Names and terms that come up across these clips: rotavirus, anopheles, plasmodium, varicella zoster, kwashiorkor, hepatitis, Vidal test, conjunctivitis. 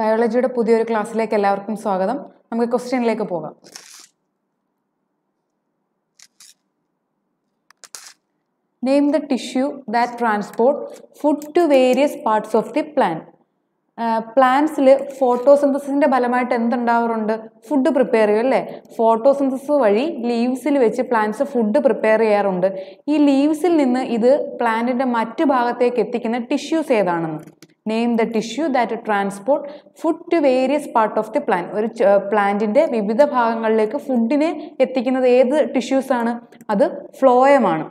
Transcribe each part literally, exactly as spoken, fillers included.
ബയോളജിയുടെ പുതിയൊരു ക്ലാസ്സിലേക്ക് എല്ലാവർക്കും സ്വാഗതം. നമുക്ക് ക്വസ്റ്റ്യനിലേക്ക് പോകാം. Name the tissue that transport food to various parts of the plant. പ്ലാന്റ്സിൽ ഫോട്ടോസിന്തസിൻ്റെ ഫലമായിട്ട് എന്തുണ്ടാവാറുണ്ട്? ഫുഡ് പ്രിപ്പയർ ചെയ്യും അല്ലേ? ഫോട്ടോസിന്തസിസ് വഴി ലീവ്സിൽ വെച്ച് പ്ലാന്റ്സ് ഫുഡ് പ്രിപ്പയർ ചെയ്യാറുണ്ട്. ഈ ലീവ്സിൽ നിന്ന് ഇത് പ്ലാന്റിൻ്റെ മറ്റ് ഭാഗത്തേക്ക് എത്തിക്കുന്ന ടിഷ്യൂസ് ഏതാണെന്ന്. Name the tissue that transport food to various part of the plant. ഒരു പ്ലാന്റിൻ്റെ വിവിധ ഭാഗങ്ങളിലേക്ക് ഫുഡിനെ എത്തിക്കുന്നത് ഏത് ടിഷ്യൂസാണ്? അത് ഫ്ലോയമാണ്.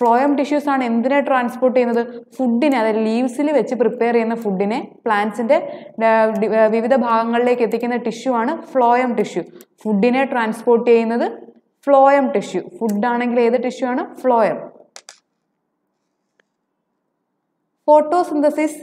ഫ്ലോയം ടിഷ്യൂസാണ് എന്തിനെ ട്രാൻസ്പോർട്ട് ചെയ്യുന്നത്? ഫുഡിനെ, അതായത് ലീവ്സിൽ വെച്ച് പ്രിപ്പയർ ചെയ്യുന്ന ഫുഡിനെ പ്ലാന്റ്സിൻ്റെ വിവിധ ഭാഗങ്ങളിലേക്ക് എത്തിക്കുന്ന ടിഷ്യൂ ആണ് ഫ്ലോയം ടിഷ്യൂ. ഫുഡിനെ ട്രാൻസ്പോർട്ട് ചെയ്യുന്നത് ഫ്ലോയം ടിഷ്യൂ. ഫുഡാണെങ്കിൽ ഏത് ടിഷ്യൂ ആണ്? Phloem. Photosynthesis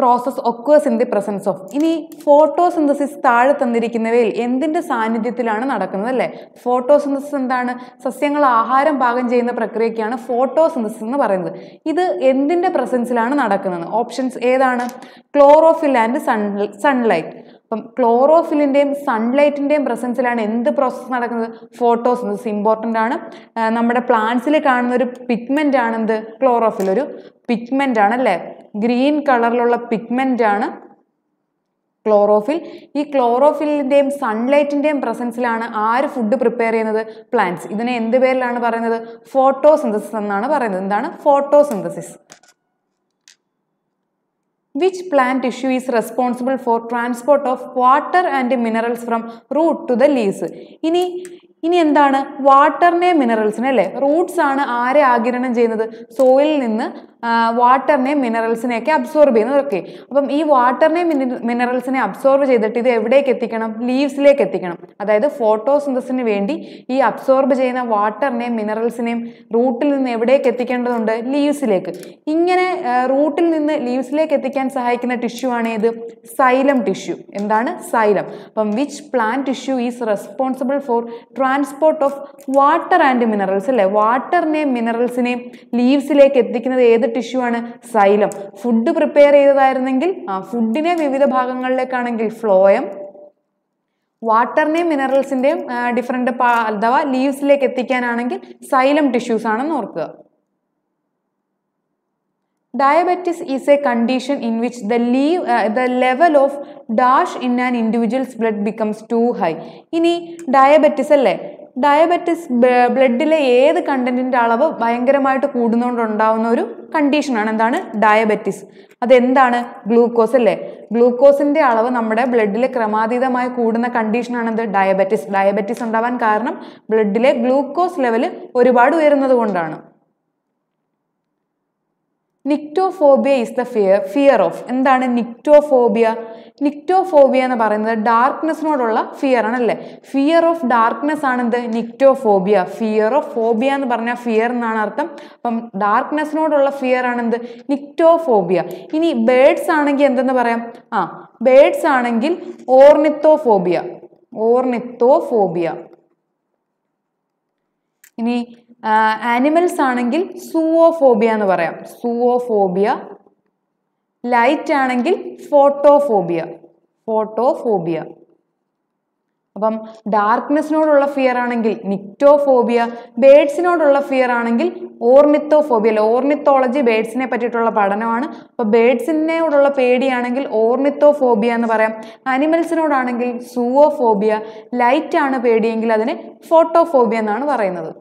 process occurs in the presence of. ഇനി ഫോട്ടോസിന്തസിസ് താഴെ തന്നിരിക്കുന്നവയിൽ എന്തിൻ്റെ സാന്നിധ്യത്തിലാണ് നടക്കുന്നത് അല്ലേ? ഫോട്ടോസിന്തസിസ് എന്താണ്? സസ്യങ്ങൾ ആഹാരം പാകം ചെയ്യുന്ന പ്രക്രിയക്കാണ് ഫോട്ടോസിന്തസിസ് എന്ന് പറയുന്നത്. ഇത് എന്തിൻ്റെ പ്രസൻസിലാണ് നടക്കുന്നത്? ഓപ്ഷൻസ് ഏതാണ്? ക്ലോറോഫിൽ ആൻഡ് സൺ സൺലൈറ്റ് അപ്പം ക്ലോറോഫിലിൻ്റെയും സൺലൈറ്റിൻ്റെയും പ്രസൻസിലാണ് എന്ത് പ്രോസസ്സ് നടക്കുന്നത്? ഫോട്ടോസിന്തസിസ്. ഇമ്പോർട്ടൻ്റ് ആണ്. നമ്മുടെ പ്ലാന്റ്സിൽ കാണുന്ന ഒരു പിഗ്മെൻ്റ് ആണ് എന്ത്? ക്ലോറോഫിൽ. ഒരു പിഗ്മെൻ്റ് ആണ് അല്ലേ? ഗ്രീൻ കളറിലുള്ള പിഗ്മെൻ്റ് ആണ് ക്ലോറോഫിൽ. ഈ ക്ലോറോഫിലിൻ്റെയും സൺലൈറ്റിൻ്റെയും പ്രസൻസിലാണ് ആര് ഫുഡ് പ്രിപ്പയർ ചെയ്യുന്നത്? പ്ലാന്റ്സ്. ഇതിനെ എന്ത് പേരിലാണ് പറയുന്നത്? ഫോട്ടോസിന്തസിസ് എന്നാണ് പറയുന്നത്. എന്താണ് photosynthesis? Which plant tissue is responsible for transport of water and minerals from root to the leaves? ഇനി ഇനി എന്താണ്? വാട്ടറിനെ, മിനറൽസിനെ അല്ലേ? റൂട്ട്സ് ആണ് ആരെ ആഗിരണം ചെയ്യുന്നത്? സോയിലിൽ നിന്ന് വാട്ടറിനെ, മിനറൽസിനെയൊക്കെ അബ്സോർബ് ചെയ്യുന്നതൊക്കെ. അപ്പം ഈ വാട്ടറിനെ, മിനറൽസിനെ അബ്സോർബ് ചെയ്തിട്ട് ഇത് എവിടേക്ക് എത്തിക്കണം? ലീവ്സിലേക്ക് എത്തിക്കണം. അതായത് ഫോട്ടോസിന്തസിന് വേണ്ടി ഈ അബ്സോർബ് ചെയ്യുന്ന വാട്ടറിനെ, മിനറൽസിനെയും റൂട്ടിൽ നിന്ന് എവിടേക്ക് എത്തിക്കേണ്ടതുണ്ട്? ലീവ്സിലേക്ക്. ഇങ്ങനെ റൂട്ടിൽ നിന്ന് ലീവ്സിലേക്ക് എത്തിക്കാൻ സഹായിക്കുന്ന ടിഷ്യൂ ആണ് ഇത്? Xylem tissue. എന്താണ് സൈലം? അപ്പം which plant tissue is responsible for transport of water and minerals അല്ലേ? വാട്ടറിനെയും മിനറൽസിനെയും ലീവ്സിലേക്ക് എത്തിക്കുന്നത് ഏത് ടിഷ്യൂ ആണ്? സൈലം. ഫുഡ് പ്രിപ്പയർ ചെയ്തതായിരുന്നെങ്കിൽ ആ ഫുഡിനെ വിവിധ ഭാഗങ്ങളിലേക്കാണെങ്കിൽ ഫ്ലോയം, വാട്ടറിനെയും മിനറൽസിൻ്റെയും ഡിഫറെൻ്റ് അഥവാ ലീവ്സിലേക്ക് എത്തിക്കാനാണെങ്കിൽ സൈലം ടിഷ്യൂസ് ആണെന്ന് ഓർക്കുക. Diabetes is a condition in which the, leave, uh, the level of dash in an individual's blood becomes too high. ഇനി ഡയബറ്റിസ് അല്ലേ? ഡയബറ്റിസ് ബ്ലഡിലെ ഏത് കണ്ടന്റിൻ്റെ അളവ് ഭയങ്കരമായിട്ട് കൂടുന്നതുകൊണ്ടുണ്ടാവുന്ന ഒരു കണ്ടീഷനാണ്. എന്താണ് ഡയബറ്റിസ്? അതെന്താണ്? ഗ്ലൂക്കോസ് അല്ലേ? ഗ്ലൂക്കോസിൻ്റെ അളവ് നമ്മുടെ ബ്ലഡിൽ ക്രമാതീതമായി കൂടുന്ന കണ്ടീഷനാണെന്ത്? ഡയബറ്റിസ്. ഡയബറ്റിസ് ഉണ്ടാവാൻ കാരണം ബ്ലഡിലെ ഗ്ലൂക്കോസ് ലെവൽ ഒരുപാട് ഉയരുന്നത് കൊണ്ടാണ്. Nyctophobia is the fear fear of. എന്താണ് നിക്ടോഫോബിയ? നിക്ടോഫോബിയ എന്ന് പറയുന്നത് ഡാർക്ക്നെസ്സിനോടുള്ള ഫിയർ ആണല്ലേ? ഫിയർ ഓഫ് ഡാർക്ക്നെസ് ആണെന്ത്? നിക്ടോഫോബിയ. ഫിയർ ഓഫ് ഫോബിയ എന്ന് പറഞ്ഞാൽ ഫിയർ എന്നാണ് അർത്ഥം. അപ്പം ഡാർക്ക്നെസ്സിനോടുള്ള ഫിയർ ആണെന്ത്? നിക്ടോഫോബിയ. ഇനി ബേർഡ്സ് ആണെങ്കിൽ എന്തെന്ന് പറയാം? ആ ബേർഡ്സ് ആണെങ്കിൽ ഓർണിത്തോഫോബിയ. ഓർണിത്തോഫോബിയ. ഇനി ആനിമൽസ് ആണെങ്കിൽ സൂവോഫോബിയ എന്ന് പറയാം. സൂവോഫോബിയ. ലൈറ്റ് ആണെങ്കിൽ ഫോട്ടോഫോബിയ. ഫോട്ടോഫോബിയ. അപ്പം ഡാർക്ക്നെസ്സിനോടുള്ള ഫിയർ ആണെങ്കിൽ നിക്ടോഫോബിയ, ബേഡ്സിനോടുള്ള ഫിയർ ആണെങ്കിൽ ഓർണിത്തോഫോബിയ. ഓർണിത്തോളജി ബേഡ്സിനെ പറ്റിയിട്ടുള്ള പഠനമാണ്. അപ്പോൾ ബേഡ്സിനോടുള്ള പേടിയാണെങ്കിൽ ഓർണിത്തോഫോബിയ എന്ന് പറയാം. ആനിമൽസിനോടാണെങ്കിൽ സൂവോഫോബിയ. ലൈറ്റ് ആണ് പേടിയെങ്കിൽ അതിന് ഫോട്ടോഫോബിയ എന്നാണ് പറയുന്നത്.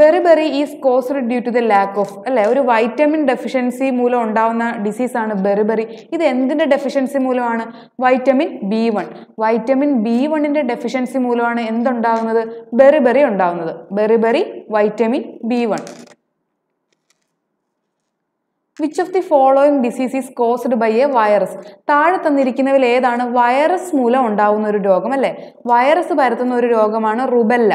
Beriberi is caused due to the lack of അല്ലേ? ഒരു വൈറ്റമിൻ ഡെഫിഷ്യൻസി മൂലം ഉണ്ടാവുന്ന ഡിസീസാണ് ബെറിബെറി. ഇത് എന്തിൻ്റെ ഡെഫിഷ്യൻസി മൂലമാണ്? Vitamin B one. Vitamin B വണ്ണിൻ്റെ ഡെഫിഷ്യൻസി മൂലമാണ് എന്തുണ്ടാകുന്നത്? ബെറിബെറി ഉണ്ടാകുന്നത്. Beriberi, vitamin B one. Which of the following disease is caused by a virus? താഴെ തന്നിരിക്കുന്നവയിൽ ഏതാണ് വൈറസ് മൂലം ഉണ്ടാകുന്ന ഒരു രോഗം അല്ലേ? വൈറസ് പരത്തുന്ന ഒരു രോഗമാണ് റുബെല്ല.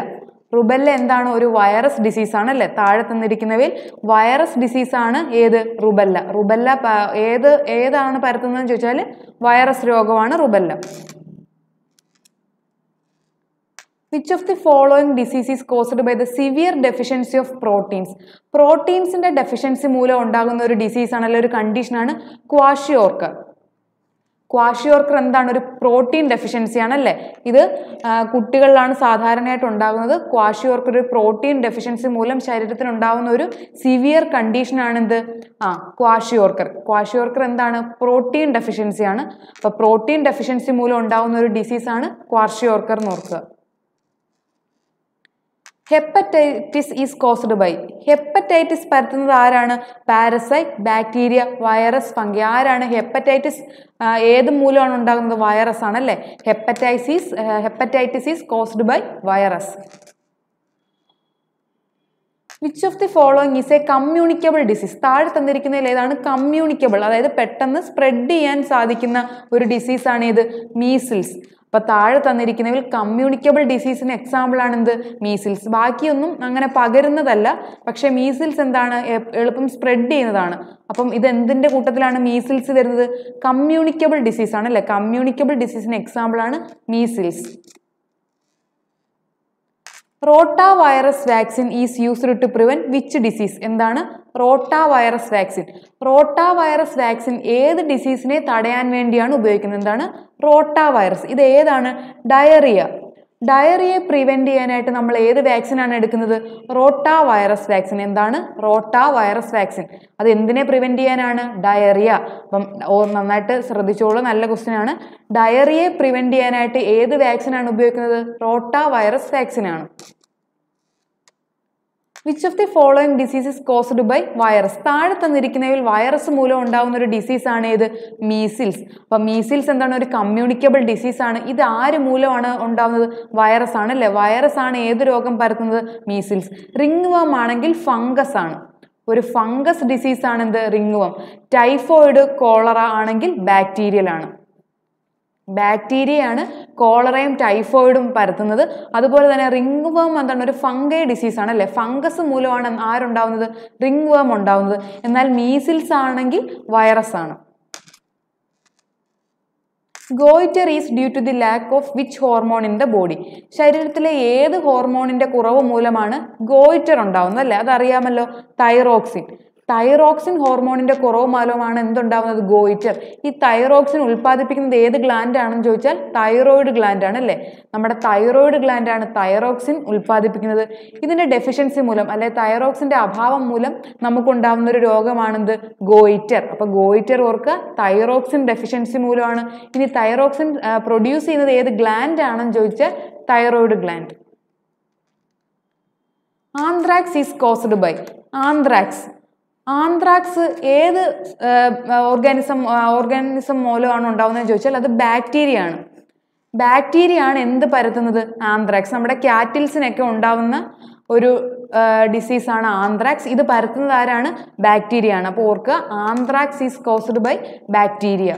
റുബെല്ല എന്താണ്? ഒരു വൈറസ് ഡിസീസാണ് അല്ലേ? താഴെ തന്നിരിക്കുന്നവയിൽ വൈറസ് ഡിസീസാണ് ഏത്? റുബെല്ല. റുബെല്ല ഏത് ഏതാണ് പരത്തുന്നതെന്ന് ചോദിച്ചാൽ വൈറസ് രോഗമാണ് rubella. Which of the following disease is caused by the severe deficiency of proteins? Proteins in the deficiency moolam undaaguna oru disease aanallo oru condition aanu kwashiorkor. Kwashiorkor endana oru protein deficiency aanalle. Idu kuttikalilana sadharanayittu undaaguna kwashiorkor oru protein deficiency moolam shareerathinu undaaguna oru severe condition aanu endu aa kwashiorkor. Kwashiorkor endana protein deficiency aanu. Appo protein deficiency moolam undaaguna oru disease aanu kwashiorkor ennu orkka. Hepatitis is caused by hepatitis പരത്തുന്നത് ആരാണ്? Parasite, bacteria, virus, fungi. ആരാണ് hepatitis ഏത് മൂലമാണ് ഉണ്ടാകുന്നത്? Virus ആണ് അല്ലേ. Hepatitis hepatitis is caused by virus. Which of the following is a communicable disease? താഴെ തന്നിരിക്കുന്നതിൽ ഏതാണ് കമ്മ്യൂണിക്കബിൾ, അതായത് പെട്ടെന്ന് സ്പ്രെഡ് ചെയ്യാൻ സാധിക്കുന്ന ഒരു ഡിസീസ് ആണ് ഇത്? മീസിൽസ്. അപ്പോൾ താഴെ തന്നിരിക്കുന്നതിൽ കമ്മ്യൂണിക്കബിൾ ഡിസീസിന് എക്സാമ്പിൾ ആണെന്ത്? മീസിൽസ്. ബാക്കിയൊന്നും അങ്ങനെ പകരുന്നതല്ല, പക്ഷേ മീസിൽസ് എന്താണ്? എളുപ്പം സ്പ്രെഡ് ചെയ്യുന്നതാണ്. അപ്പം ഇത് എന്തിൻ്റെ കൂട്ടത്തിലാണ് മീസിൽസ് വരുന്നത്? കമ്മ്യൂണിക്കബിൾ ഡിസീസ് ആണ് അല്ലേ. കമ്മ്യൂണിക്കബിൾ ഡിസീസിന് എക്സാമ്പിൾ ആണ് measles. rotavirus vaccine is used to prevent which disease? എന്താണ് rotavirus vaccine? rotavirus vaccine ഏത് ഡിസീസിനെ തടയാൻ വേണ്ടിയാണ് ഉപയോഗിക്കുന്നത്? എന്താണ് റോട്ടാവൈറസ്? ഇത് ഏതാണ്? ഡയറിയ. ഡയറിയെ പ്രിവെൻറ്റ് ചെയ്യാനായിട്ട് നമ്മൾ ഏത് വാക്സിനാണ് എടുക്കുന്നത്? Rotavirus vaccine. എന്താണ് റോട്ടാവൈറസ് വാക്സിൻ? അത് എന്തിനെ പ്രിവെൻറ്റ് ചെയ്യാനാണ്? ഡയറിയ. അപ്പം നന്നായിട്ട് ശ്രദ്ധിച്ചോളൂ, നല്ല ക്വസ്റ്റ്യൻ ആണ്. ഡയറിയെ പ്രിവെൻറ്റ് ചെയ്യാനായിട്ട് ഏത് വാക്സിനാണ് ഉപയോഗിക്കുന്നത്? റോട്ടാവൈറസ് വാക്സിനാണ്. Which of the following disease is caused by virus? താഴെ തന്നിരിക്കുന്നതിൽ വൈറസ് മൂലം ഉണ്ടാകുന്ന ഒരു ഡിസീസ് ആണ് ഏത്? മീസിൽസ്. അപ്പം മീസിൽസ് എന്താണ്? ഒരു കമ്മ്യൂണിക്കബിൾ ഡിസീസ് ആണ്. ഇത് ആര് മൂലമാണ് ഉണ്ടാകുന്നത്? വൈറസ് ആണ് അല്ലേ. വൈറസ് ആണ് ഏത് രോഗം പരത്തുന്നത്? മീസിൽസ്. റിംഗ് വർം ആണെങ്കിൽ ഫംഗസ് ആണ്, ഒരു ഫംഗസ് ഡിസീസ് ആണ് എന്ത്? റിംഗ് വർം. ടൈഫോയിഡ്, കോളറ ആണെങ്കിൽ ബാക്ടീരിയൽ ആണ്. ബാക്ടീരിയയാണ് കോളറയും ടൈഫോയിഡും പരത്തുന്നത്. അതുപോലെ തന്നെ റിംഗ് വേം എന്താണ്? ഒരു ഫംഗൈ ഡിസീസ് ആണ് അല്ലേ. ഫംഗസ് മൂലമാണ് ആരുണ്ടാവുന്നത്? റിംഗ് വേം ഉണ്ടാവുന്നത്. എന്നാൽ മീസിൽസ് ആണെങ്കിൽ വൈറസ് ആണ്. Goitre is due to the lack of which hormone in the body? ശരീരത്തിലെ ഏത് ഹോർമോണിൻ്റെ കുറവ് മൂലമാണ് ഗോയിറ്റർ ഉണ്ടാവുന്നത് അല്ലേ? അതറിയാമല്ലോ, തൈറോക്സിൻ. തൈറോക്സിൻ ഹോർമോണിന്റെ കുറവ് മൂലമാണ് എന്തുണ്ടാവുന്നത്? ഗോയിറ്റർ. ഈ തൈറോക്സിൻ ഉൽപ്പാദിപ്പിക്കുന്നത് ഏത് ഗ്ലാൻഡ് ആണെന്ന് ചോദിച്ചാൽ തൈറോയിഡ് ഗ്ലാൻഡ് ആണ് അല്ലേ. നമ്മുടെ തൈറോയിഡ് ഗ്ലാൻഡ് ആണ് തൈറോക്സിൻ ഉൽപ്പാദിപ്പിക്കുന്നത്. ഇതിന്റെ ഡെഫിഷ്യൻസി മൂലം അല്ലെ, തൈറോക്സിന്റെ അഭാവം മൂലം നമുക്കുണ്ടാവുന്ന ഒരു രോഗമാണെന്ത്? ഗോയിറ്റർ. അപ്പൊ ഗോയിറ്റർ ഓർക്കുക തൈറോക്സിൻ ഡെഫിഷ്യൻസി മൂലമാണ്. ഇനി തൈറോക്സിൻ പ്രൊഡ്യൂസ് ചെയ്യുന്നത് ഏത് ഗ്ലാൻഡ് ആണെന്ന് ചോദിച്ചാൽ thyroid gland. Anthrax is caused by anthrax. Anthrax ഏത് ഓർഗാനിസം ഓർഗാനിസം മൂലമാണ് ഉണ്ടാവുന്നതെന്ന് ചോദിച്ചാൽ അത് ബാക്ടീരിയ ആണ്. ബാക്ടീരിയ ആണ് എന്ത് പരത്തുന്നത്? ആന്ത്രാക്സ്. നമ്മുടെ കാറ്റിൽസിനൊക്കെ ഉണ്ടാവുന്ന ഒരു ഡിസീസാണ് ആന്ത്രാക്സ്. ഇത് പരത്തുന്നത് ആരാണ്? ബാക്ടീരിയ ആണ്. അപ്പോൾ ഓർക്കുക anthrax is caused by bacteria.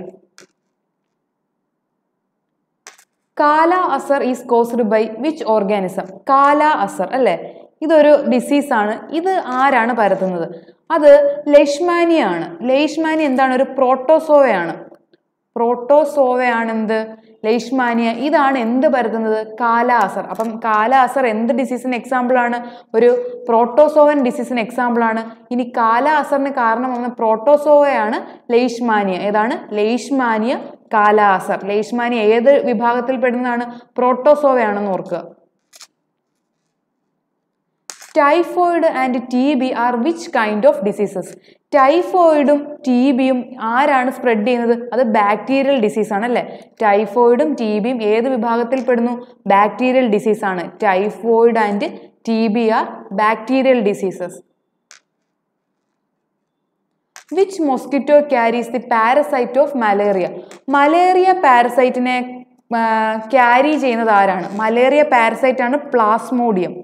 കാല അസർ is caused by which organism? കാല അസർ അല്ലേ, ഇതൊരു ഡിസീസാണ്. ഇത് ആരാണ് പരത്തുന്നത്? അത് ലൈഷ്മാനിയ ആണ്. ലൈഷ്മാനിയ എന്താണ്? ഒരു പ്രോട്ടോസോവയാണ്. പ്രോട്ടോസോവയാണെന്ത്? ലൈഷ്മാനിയ. ഇതാണ് എന്ത് പരത്തുന്നത്? കാലാസർ. അപ്പം കാലാസർ എന്ത് ഡിസീസിന് എക്സാമ്പിളാണ്? ഒരു പ്രോട്ടോസോവൻ ഡിസീസിന് എക്സാമ്പിളാണ്. ഇനി കാലാസറിന് കാരണമാകുന്ന പ്രോട്ടോസോവയാണ് ലൈഷ്മാനിയ. ഏതാണ്? ലൈഷ്മാനിയ, കാലാസർ. ലൈഷ്മാനിയ ഏത് വിഭാഗത്തിൽ പെടുന്നതാണ്? പ്രോട്ടോസോവയാണെന്ന് ഓർക്കുക. Typhoid and T B are which kind of diseases? ടൈഫോയിഡും ടി ബിയും ആരാണ് സ്പ്രെഡ് ചെയ്യുന്നത്? അത് ബാക്ടീരിയൽ ഡിസീസാണ് അല്ലേ. ടൈഫോയിഡും ടി ബിയും ഏത് വിഭാഗത്തിൽ പെടുന്നു? ബാക്ടീരിയൽ ഡിസീസാണ്. Typhoid and T B are bacterial diseases. Which mosquito carries the parasite of malaria? Malaria പാരസൈറ്റിനെ ക്യാരി ചെയ്യുന്നത് ആരാണ്? മലേറിയ പാരസൈറ്റ് ആണ് പ്ലാസ്മോഡിയം.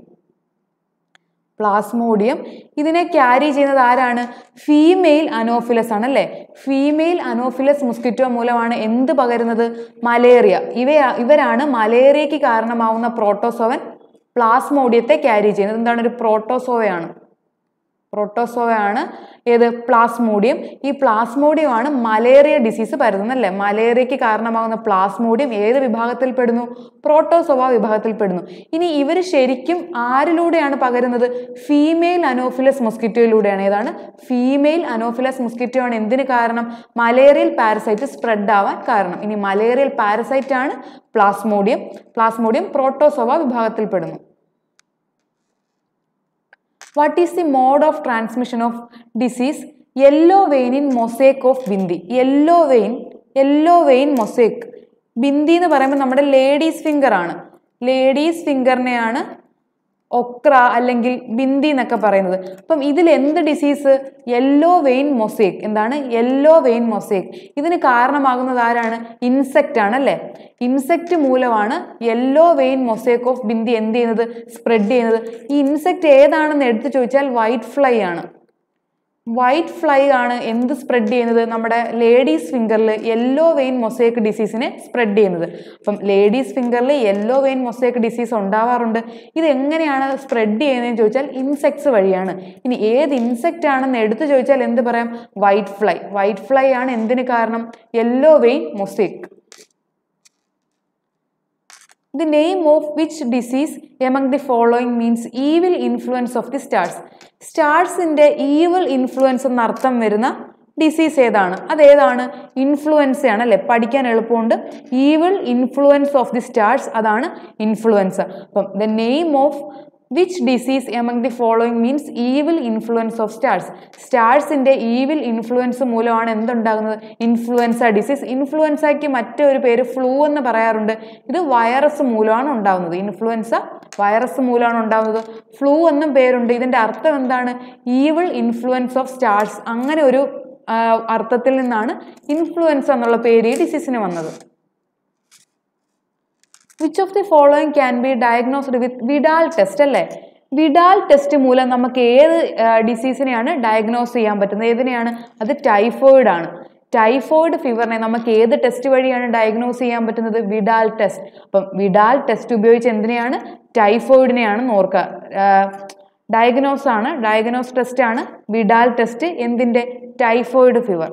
പ്ലാസ്മോഡിയം. ഇതിനെ ക്യാരി ചെയ്യുന്നത് ആരാണ്? ഫീമെയിൽ അനോഫിലസ് ആണ് അല്ലേ. ഫീമെയിൽ അനോഫിലസ് മൊസ്കിറ്റോ മൂലമാണ് എന്ത് പകരുന്നത്? മലേറിയ. ഇവയാ ഇവരാണ് മലേറിയയ്ക്ക് കാരണമാവുന്ന പ്രോട്ടോസോവൻ പ്ലാസ്മോഡിയത്തെ ക്യാരി ചെയ്യുന്നത്. എന്താണ്? ഒരു പ്രോട്ടോസോവയാണ്. Protozoa is plasmodium. This plasmodium is malaria disease. Malaria is plasmodium. This is protozoa. This is the female anopheles mosquito. Female anopheles mosquito is malarial parasite spread. This malarial parasite is plasmodium. Plasmodium protozoa. What is the mode of transmission of disease? Yellow vein in mosaic of bindi. Yellow vein, yellow vein mosaic. Bindi nu parayumbo nammade ladies finger aanu. Ladies finger ne aanu okra allengil bindi enakku parayunnathu. Appam idil end disease? Yellow vein mosaic. Endana yellow vein mosaic. Idinu kaaranamaagunnathu aaraanu? Insect aanalle. Insect മൂലമാണ് yellow vein mosaic of bindi എന്ത് ചെയ്യുന്നത് spread ചെയ്യുന്നത്. ഈ insect ഏതാണെന്ന് എടുത്തു ചോദിച്ചാൽ white fly ആണ്. White fly ആണ് എന്ത് സ്പ്രെഡ് ചെയ്യുന്നത് നമ്മുടെ ലേഡീസ് ഫിംഗറിൽ yellow vein mosaic disease നെ സ്പ്രെഡ് ചെയ്യുന്നത്. അപ്പോൾ ലേഡീസ് ഫിംഗറിൽ yellow vein mosaic disease ഉണ്ടാവാറുണ്ട്. ഇത് എങ്ങനെയാണ് സ്പ്രെഡ് ചെയ്യുന്നതെന്ന് ചോദിച്ചാൽ ഇൻസെക്ട്സ് വഴിയാണ്. ഇനി ഏത് ഇൻസെക്റ്റ് ആണെന്ന് എടുത്തു ചോദിച്ചാൽ എന്ത് പറയാം? White fly. വൈറ്റ് ഫ്ലൈ ആണ് എന്തിന് കാരണം? yellow vein mosaic. The name of which disease among the following means evil influence of the stars. Stars in the evil influence of nartham verna disease edana. Adedana influenza ana le padikkan eluppundu. Evil influence of the stars adana influenza. The name of which disease among the following means evil influence of stars. Stars in the evil influence മൂലമാണ് എന്തുണ്ടാകുന്നത്? Influenza disease. ഇൻഫ്ലുവൻസയ്ക്ക് മറ്റൊരു പേര് flu എന്ന് പറയാറുണ്ട്. ഇത് virus മൂലമാണ് ഉണ്ടാകുന്നത്. Influenza virus മൂലമാണ് ഉണ്ടാകുന്നത്. ഫ്ലൂ എന്നും പേരുണ്ട്. ഇതിന്റെ അർത്ഥം എന്താണ്? Evil influence of stars. അങ്ങനെ ഒരു അർത്ഥത്തിൽ നിന്നാണ് ഇൻഫ്ലുവൻസ എന്നുള്ള പേര് ഈ ഡിസീസിന് വന്നത്. Which of the following can be diagnosed with Vidal test? Vidal test മൂലം നമുക്ക് ഏത് ഡിസീസിനെയാണ് ഡയഗ്നോസ് ചെയ്യാൻ പറ്റുന്നത്? ഏതിനെയാണ്? അത് ടൈഫോയിഡ് ആണ്. ടൈഫോയിഡ് ഫീവറിനെ നമുക്ക് ഏത് ടെസ്റ്റ് വഴിയാണ് ഡയഗ്നോസ് ചെയ്യാൻ പറ്റുന്നത്? Widal test. അപ്പം വിഡാൽ ടെസ്റ്റ് ഉപയോഗിച്ച് എന്തിനെയാണ്? ടൈഫോയിഡിനെയാണ് ഓർക്കുക. ഡയഗ്നോസ് ആണ്, ഡയഗ്നോസ് ടെസ്റ്റ് ആണ് വിഡാൽ ടെസ്റ്റ്. എന്തിൻ്റെ? Typhoid fever.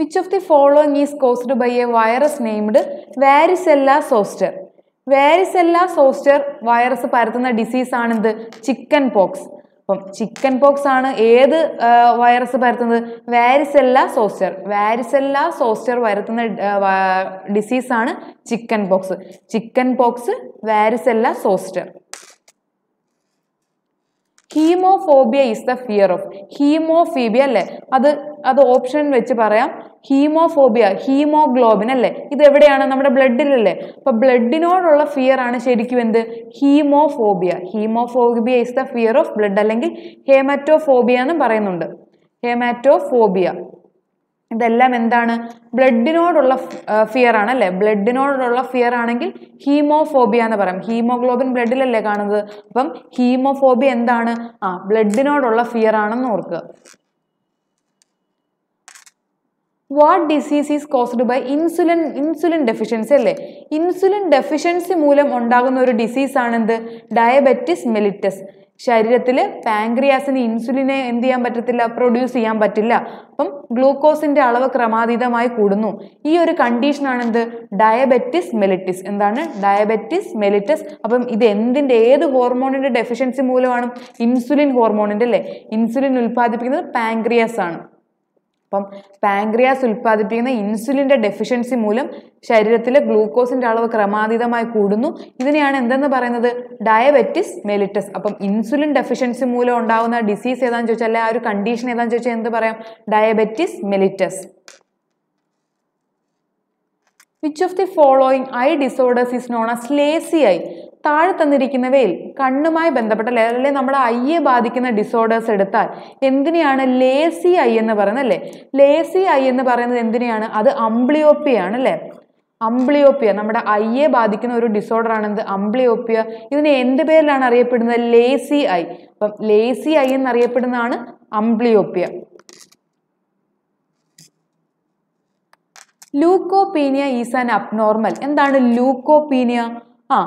Which of the following is caused by a virus named varicella zoster? Varicella zoster virus പരത്തുന്ന ഡിസീസ് ആണെന്ത്? Chicken pox. അപ്പം ചിക്കൻ പോക്സ് ആണ് ഏത് വൈറസ് പരത്തുന്നത്? Varicella zoster. വാരിസെല്ല സോസ്റ്റർ പരത്തുന്ന disease ആണ് chicken pox. Chicken pox varicella zoster. Haemophobia is the fear of. Haemophobia അല്ലേ, അത് അത് ഓപ്ഷൻ വെച്ച് പറയാം. ഹീമോഫോബിയ ഹീമോഗ്ലോബിൻ അല്ലേ, ഇത് എവിടെയാണ്? നമ്മുടെ ബ്ലഡിലല്ലേ. അപ്പൊ ബ്ലഡിനോടുള്ള ഫിയർ ആണ് ശരിക്കും എന്ത്? Haemophobia. Haemophobia is the fear of blood, അല്ലെങ്കിൽ ഹെമറ്റോഫോബിയ എന്നും പറയുന്നുണ്ട്. ഹെമറ്റോഫോബിയ ഇതെല്ലാം എന്താണ്? ബ്ലഡിനോടുള്ള ഫിയർ ആണ് അല്ലേ. ബ്ലഡിനോടുള്ള ഫിയർ ആണെങ്കിൽ ഹീമോഫോബിയ എന്ന് പറയാം. ഹീമോഗ്ലോബിൻ ബ്ലഡിലല്ലേ കാണുന്നത്. അപ്പം ഹീമോഫോബിയ എന്താണ്? ആ ബ്ലഡിനോടുള്ള ഫിയർ ആണെന്ന് ഓർക്കുക. What disease is caused by insulin? Insulin deficiency അല്ലേ. ഇൻസുലിൻ ഡെഫിഷ്യൻസി മൂലം ഉണ്ടാകുന്ന ഒരു ഡിസീസാണെന്ത്? Diabetes mellitus. ശരീരത്തിൽ പാൻക്രിയാസിന് ഇൻസുലിനെ എന്ത് ചെയ്യാൻ പറ്റത്തില്ല? പ്രൊഡ്യൂസ് ചെയ്യാൻ പറ്റില്ല. അപ്പം ഗ്ലൂക്കോസിൻ്റെ അളവ് ക്രമാതീതമായി കൂടുന്നു. ഈ ഒരു കണ്ടീഷനാണെന്ത്? Diabetes mellitus. എന്താണ്? Diabetes mellitus. അപ്പം ഇത് എന്തിൻ്റെ, ഏത് ഹോർമോണിൻ്റെ ഡെഫിഷ്യൻസി മൂലമാണ്? ഇൻസുലിൻ ഹോർമോണിൻ്റെ അല്ലേ. ഇൻസുലിൻ ഉൽപ്പാദിപ്പിക്കുന്നത് പാൻക്രിയാസ് ആണ്. അപ്പം പാൻക്രിയാസ് ഉൽപ്പാദിപ്പിക്കുന്ന ഇൻസുലിൻ്റെ ഡെഫിഷ്യൻസി മൂലം ശരീരത്തിലെ ഗ്ലൂക്കോസിൻ്റെ അളവ് ക്രമാതീതമായി കൂടുന്നു. ഇതിനെയാണ് എന്തെന്ന് പറയുന്നത്? Diabetes mellitus. അപ്പം ഇൻസുലിൻ ഡെഫിഷ്യൻസി മൂലം ഉണ്ടാകുന്ന ഡിസീസ് ഏതാണെന്ന് ചോദിച്ചാൽ, അല്ലെ ആ ഒരു കണ്ടീഷൻ ഏതാണെന്ന് ചോദിച്ചാൽ എന്ത് പറയാം? Diabetes mellitus. Which of the following eye disorders is known as lazy eye? താഴെ തന്നിരിക്കുന്നവയിൽ കണ്ണുമായി ബന്ധപ്പെട്ട അല്ലെങ്കിൽ നമ്മുടെ ഐയെ ബാധിക്കുന്ന ഡിസോർഡേഴ്സ് എടുത്താൽ എന്തിനെയാണ് ലേസി ഐ എന്ന് പറയുന്നത് അല്ലേ. ലേസി ഐ എന്ന് പറയുന്നത് എന്തിനെയാണ്? അത് അംബ്ലിയോപ്പിയ ആണ് അല്ലേ. അംബ്ലിയോപ്പിയ നമ്മുടെ ഐയെ ബാധിക്കുന്ന ഒരു ഡിസോർഡർ ആണ് എന്ത്? അംബ്ലിയോപ്പിയ. ഇതിനെ എന്ത് പേരിലാണ് അറിയപ്പെടുന്നത്? Lazy eye. അപ്പം ലേസി ഐ എന്നറിയപ്പെടുന്നതാണ് amblyopia. Leukopenia is an abnormal. എന്താണ് ലൂക്കോപീനിയ? ആ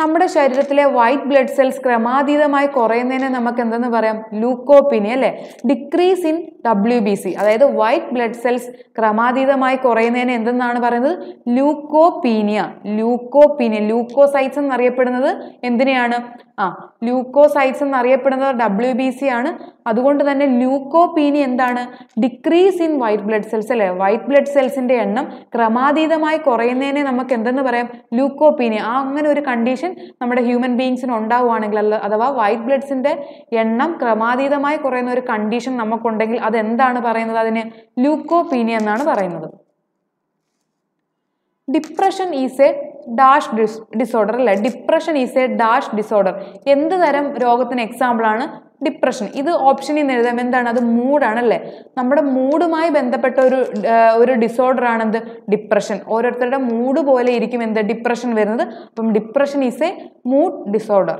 നമ്മുടെ ശരീരത്തിലെ വൈറ്റ് ബ്ലഡ് സെൽസ് ക്രമാതീതമായി കുറയുന്നതിനെ നമുക്ക് എന്തെന്ന് പറയാം? ലൂക്കോപീനിയ അല്ലേ. Decrease in W B C, അതായത് വൈറ്റ് ബ്ലഡ് സെൽസ് ക്രമാതീതമായി കുറയുന്നതിനെ എന്തെന്നാണ് പറയുന്നത്? ലൂക്കോപീനിയ. ലൂക്കോപീനിയ ലൂക്കോസൈറ്റ്സ് എന്നറിയപ്പെടുന്നത് എന്തിനെയാണ്? ആ ലൂക്കോസൈറ്റ്സ് എന്നറിയപ്പെടുന്നത് ഡബ്ല്യു ബി സി ആണ്. അതുകൊണ്ട് തന്നെ ലൂക്കോപീനിയ എന്താണ്? Decrease in white blood cells അല്ലേ. വൈറ്റ് ബ്ലഡ് സെൽസിന്റെ എണ്ണം ക്രമാതീതമായി കുറയുന്നതിനെ നമുക്ക് എന്തെന്ന് പറയാം? ലൂക്കോപീനിയ. ആ അങ്ങനെ ഒരു കണ്ടീഷൻ നമ്മുടെ ഹ്യൂമൻ ബീയിങ്സിന് ഉണ്ടാവുകയാണെങ്കിൽ, അല്ല അഥവാ വൈറ്റ് ബ്ലഡ്സിന്റെ എണ്ണം ക്രമാതീതമായി കുറയുന്ന ഒരു കണ്ടീഷൻ നമുക്കുണ്ടെങ്കിൽ അതെന്താണ് പറയുന്നത്? അതിന് ലൂക്കോപീനിയ എന്നാണ് പറയുന്നത്. Depression is a dash dis disorder അല്ലെ. Depression is a dash disorder. എന്ത് തരം രോഗത്തിന് എക്സാമ്പിളാണ് ഡിപ്രഷൻ? ഇത് ഓപ്ഷനിൽ നിന്ന് എഴുതാം. എന്താണ് അത്? മൂഡാണ് അല്ലേ. നമ്മുടെ മൂഡുമായി ബന്ധപ്പെട്ട ഒരു ഒരു ഡിസോർഡർ ആണ് എന്ത്? ഡിപ്രഷൻ. ഓരോരുത്തരുടെ മൂഡ് പോലെ ഇരിക്കും എന്ത് ഡിപ്രഷൻ വരുന്നത്. അപ്പം depression is a mood disorder.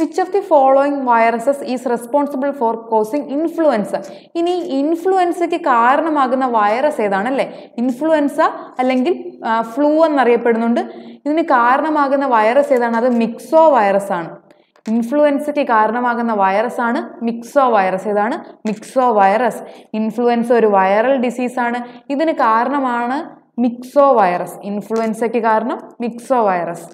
Which of the following viruses is responsible for causing influenza? ഇനി ഇൻഫ്ലുവൻസയ്ക്ക് കാരണമാകുന്ന വൈറസ് ഏതാണ് അല്ലേ? ഇൻഫ്ലുവൻസ അല്ലെങ്കിൽ ഫ്ലൂ എന്നറിയപ്പെടുന്നുണ്ട്. ഇതിന് കാരണമാകുന്ന വൈറസ് ഏതാണ്? അത് മിക്സോ വൈറസ് ആണ്. ഇൻഫ്ലുവൻസയ്ക്ക് കാരണമാകുന്ന വൈറസ് ആണ് മിക്സോ വൈറസ്. ഏതാണ്? Myxo virus. ഇൻഫ്ലുവൻസ ഒരു വൈറൽ ഡിസീസാണ്. ഇതിന് കാരണമാണ് മിക്സോ വൈറസ്. ഇൻഫ്ലുവൻസയ്ക്ക് കാരണം myxo virus.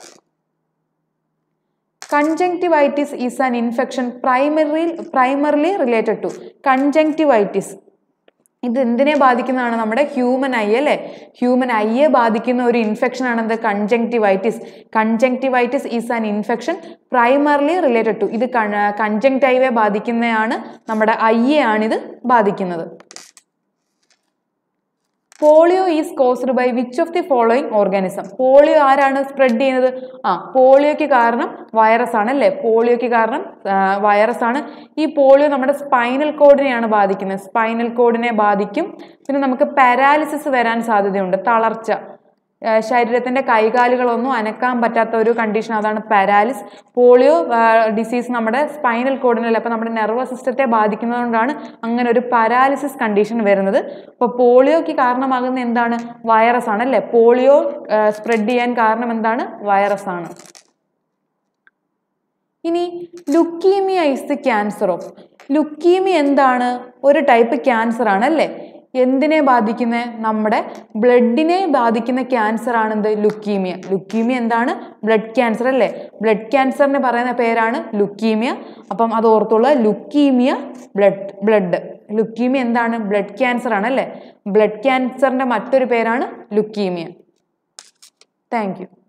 Conjunctivitis is an infection primarily primarily related to conjunctivitis. ഇത് എന്തിനെ ബാധിക്കുന്നതാണ്? നമ്മുടെ ഹ്യൂമൻ ഐ അല്ലേ. ഹ്യൂമൻ ഐയെ ബാധിക്കുന്ന ഒരു ഇൻഫെക്ഷൻ ആണ് എന്ത്? Conjunctivitis. Conjunctivitis is an infection primarily related to. ഇത് കൺജങ്ക്റ്റൈവെ ബാധിക്കുന്നതാണ്, നമ്മുടെ ഐയെ ആണിത് ബാധിക്കുന്നത്. Polio is caused by which of the following organism? Polio ആരാണ് സ്പ്രെഡ് ചെയ്യുന്നത്? ആ പോളിയോയ്ക്ക് കാരണം വൈറസ് ആണ് അല്ലേ. പോളിയോയ്ക്ക് കാരണം വൈറസ് ആണ്. ഈ പോളിയോ നമ്മുടെ സ്പൈനൽ കോഡിനെയാണ് ബാധിക്കുന്നത്. സ്പൈനൽ കോഡിനെ ബാധിക്കും. പിന്നെ നമുക്ക് പാരാലിസിസ് വരാൻ സാധ്യതയുണ്ട്, തളർച്ച. ശരീരത്തിൻ്റെ കൈകാലുകളൊന്നും അനക്കാൻ പറ്റാത്ത ഒരു കണ്ടീഷൻ, അതാണ് പാരാലിസ്. പോളിയോ ഡിസീസ് നമ്മുടെ സ്പൈനൽ കോഡിനല്ല, അപ്പോൾ നമ്മുടെ നെർവസ് സിസ്റ്റത്തെ ബാധിക്കുന്നതുകൊണ്ടാണ് അങ്ങനെ ഒരു പാരാലിസിസ് കണ്ടീഷൻ വരുന്നത്. അപ്പോൾ പോളിയോയ്ക്ക് കാരണമാകുന്ന എന്താണ്? വൈറസ് ആണ് അല്ലേ. പോളിയോ സ്പ്രെഡ് ചെയ്യാൻ കാരണം എന്താണ്? വൈറസ് ആണ്. ഇനി leukaemia is the cancer of. Leukaemia എന്താണ്? ഒരു ടൈപ്പ് ക്യാൻസർ ആണ് അല്ലേ. എന്തിനെ ബാധിക്കുന്ന? നമ്മുടെ ബ്ലഡിനെ ബാധിക്കുന്ന ക്യാൻസർ ആണെന്ത്? ലുക്കീമിയ. ലുക്കീമിയ എന്താണ്? ബ്ലഡ് ക്യാൻസർ അല്ലേ. ബ്ലഡ് ക്യാൻസറിന് പറയുന്ന പേരാണ് ലുക്കീമിയ. അപ്പം അത് ഓർത്തുള്ള ലുക്കീമിയ ബ്ലഡ് ബ്ലഡ് ലുക്കീമിയ എന്താണ്? ബ്ലഡ് ക്യാൻസർ ആണ് അല്ലേ. ബ്ലഡ് ക്യാൻസറിൻ്റെ മറ്റൊരു പേരാണ് ലുക്കീമിയ. Thank you.